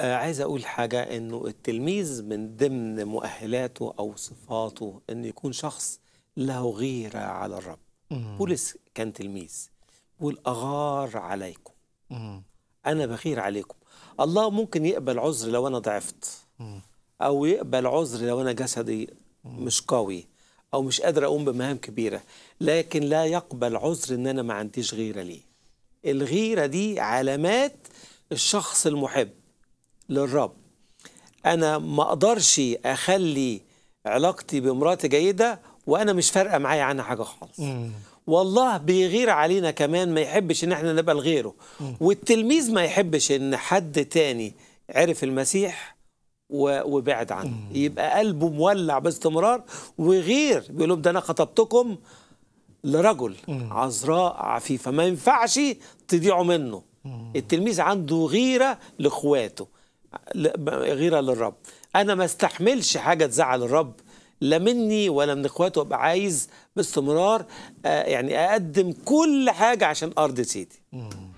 عايز أقول حاجة، إنه التلميذ من ضمن مؤهلاته أو صفاته إنه يكون شخص له غيرة على الرب. بولس كان تلميذ، بيقول أغار عليكم، أنا بغير عليكم. الله ممكن يقبل عذر لو أنا ضعفت، أو يقبل عذر لو أنا جسدي مش قوي أو مش قادر أقوم بمهام كبيرة، لكن لا يقبل عذر إن أنا ما عنديش غيرة ليه. الغيرة دي علامات الشخص المحب للرب. أنا ما أقدرش أخلي علاقتي بمراتي جيدة وأنا مش فارقة معايا عنها حاجة خالص. والله بيغير علينا كمان، ما يحبش إن احنا نبقى لغيره. والتلميذ ما يحبش إن حد تاني عرف المسيح وبعد عنه، يبقى قلبه مولع باستمرار وغير. بيقولوا ده أنا خطبتكم لرجل عذراء عفيفة، ما ينفعش تضيعوا منه. التلميذ عنده غيرة لإخواته، غيرة للرب. أنا ما استحملش حاجة تزعل الرب، لا مني ولا من إخواته. أبقى عايز باستمرار يعني أقدم كل حاجة عشان أرضي سيدي.